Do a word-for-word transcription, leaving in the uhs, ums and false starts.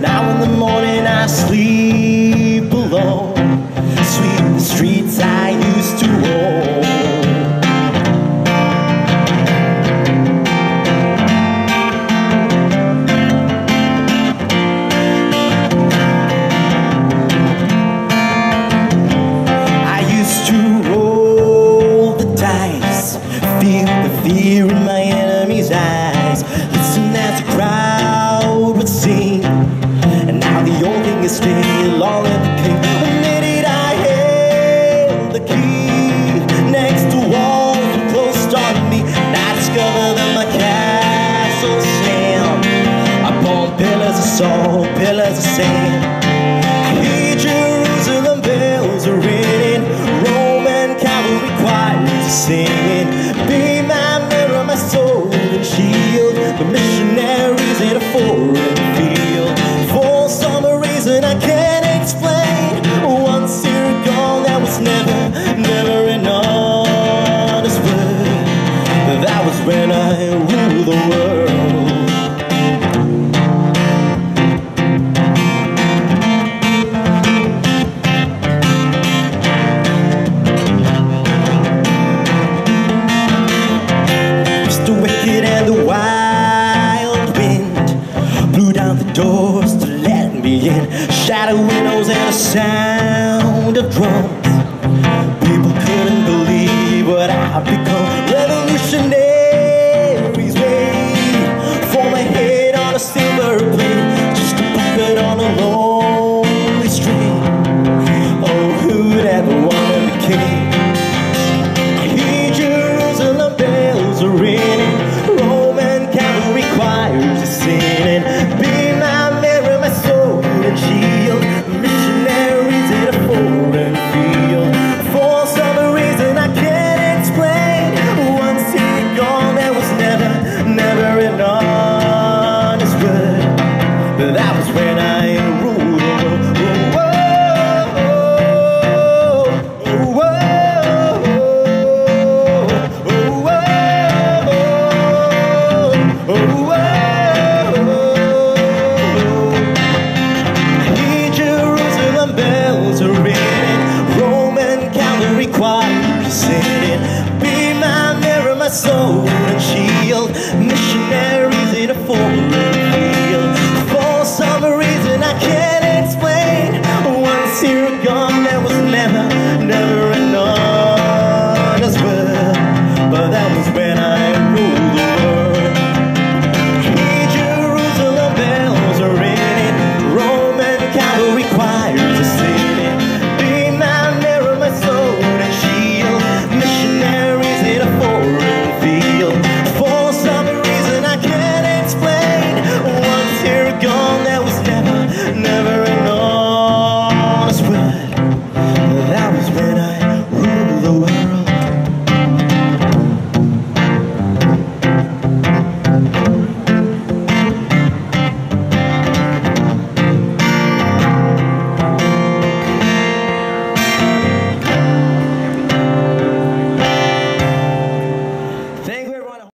Now in the morning I sleep alone, sweep the streets I used to roam. I used to roll the dice, feel the fear in my enemy's eyes, listen as the crowd would sing, and now the old thing is still all in the king. The minute I held the key, next to walls were closed on me, and I discovered that my castle stand upon pillars of salt, pillars of sand. Jerusalem bells are ringing, Roman cavalry choirs are singing. Be my mirror, my soul and shield, the missionaries in a foreign field. For some reason I can't explain, once you're gone, that was never, never an honest word. That was when I ruled the world. And the wild wind blew down the doors to let me in, shattered windows and the sound of drums. People couldn't believe what I've become. Revolutionaries wait for my head on a silver plate, just a puppet on a lonely string. Oh, who'd ever want to be king? I hear Jerusalem bells are ringing, singing. Be my mirror, my soul and shield, missionaries in a foreign field. For some reason I can't explain, once you're gone, there was never, never an honest word. But that was when I